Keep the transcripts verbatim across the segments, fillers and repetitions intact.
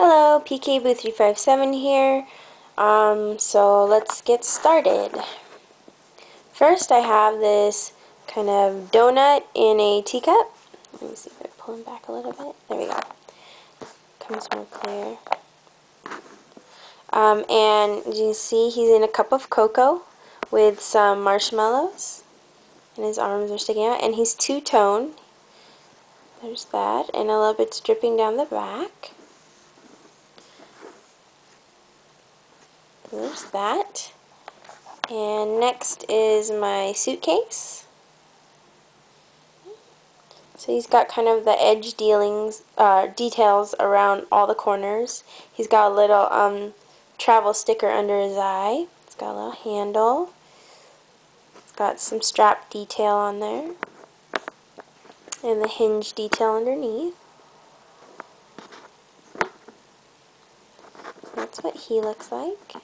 Hello, P K Boo three five seven here. Um, so let's get started. First, I have this kind of donut in a teacup. Let me see if I pull him back a little bit. There we go. Comes more clear. Um, and you see he's in a cup of cocoa with some marshmallows, and his arms are sticking out. And he's two-tone. There's that, and a little bit's dripping down the back. There's that. And next is my suitcase. So he's got kind of the edge dealings, uh, details around all the corners. He's got a little um, travel sticker under his eye. It's got a little handle. It's got some strap detail on there. And the hinge detail underneath. So that's what he looks like.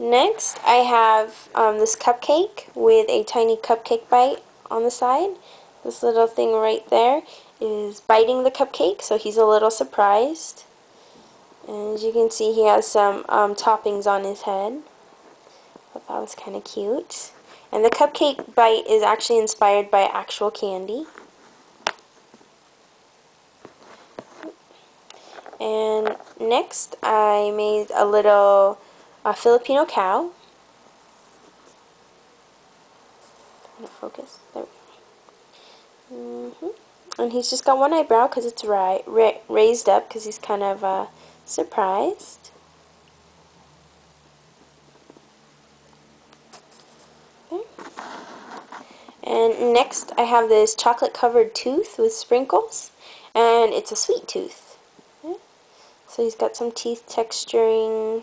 Next, I have um, this cupcake with a tiny cupcake bite on the side. This little thing right there is biting the cupcake, so he's a little surprised. And as you can see, he has some um, toppings on his head. I thought that was kind of cute. And the cupcake bite is actually inspired by actual candy. And next, I made a little... a Filipino cow. Focus. There we go. Mm-hmm. And he's just got one eyebrow because it's ri ra raised up because he's kind of uh, surprised. There. And next I have this chocolate covered tooth with sprinkles, and it's a sweet tooth. There. So he's got some teeth texturing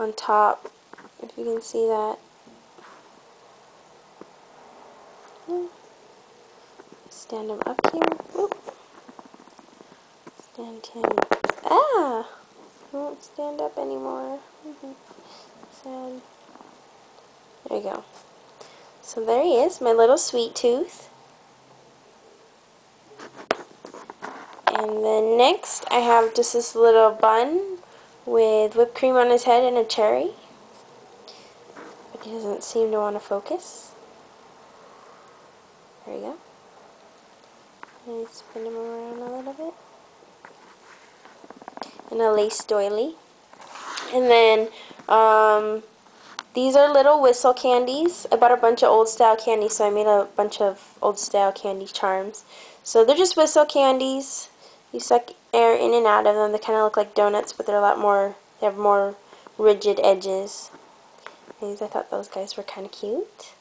on top, if you can see that. Stand him up here. Oop. Stand him. Ah! He won't stand up anymore. Mm-hmm. Sad. There you go. So there he is, my little sweet tooth. And then next, I have just this little bun with whipped cream on his head and a cherry. But he doesn't seem to want to focus. There you go. Let me spin him around a little bit. And a lace doily. And then, um, these are little whistle candies. I bought a bunch of old style candies, so I made a bunch of old style candy charms. So they're just whistle candies. You suck air in and out of them. They kind of look like donuts, but they're a lot more, they have more rigid edges. And I thought those guys were kind of cute.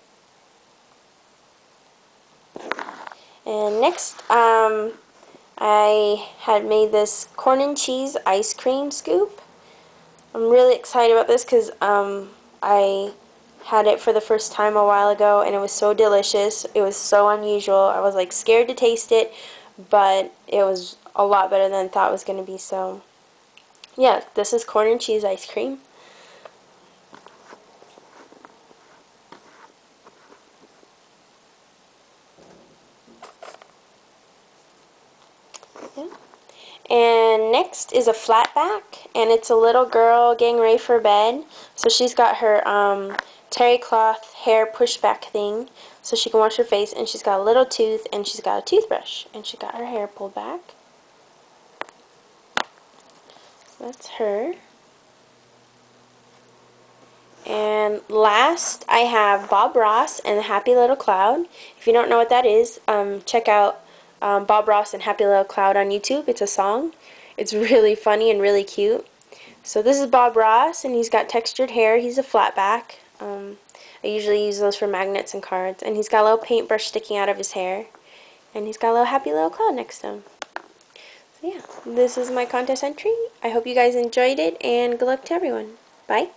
And next, um, I had made this corn and cheese ice cream scoop. I'm really excited about this because um, I had it for the first time a while ago, and it was so delicious. It was so unusual. I was like scared to taste it, but it was a lot better than I thought it was going to be. So yeah, this is corn and cheese ice cream. Yeah. And next is a flat back, and it's a little girl getting ready for bed. So she's got her um, terry cloth hair pushback thing so she can wash her face, and she's got a little tooth, and she's got a toothbrush, and she got her hair pulled back. That's her. And last, I have Bob Ross and the Happy Little Cloud. If you don't know what that is, um, check out um, Bob Ross and Happy Little Cloud on YouTube. It's a song. It's really funny and really cute. So this is Bob Ross, and he's got textured hair. He's a flatback. Um, I usually use those for magnets and cards. And he's got a little paintbrush sticking out of his hair. And he's got a little Happy Little Cloud next to him. Yeah, this is my contest entry. I hope you guys enjoyed it, and good luck to everyone. Bye.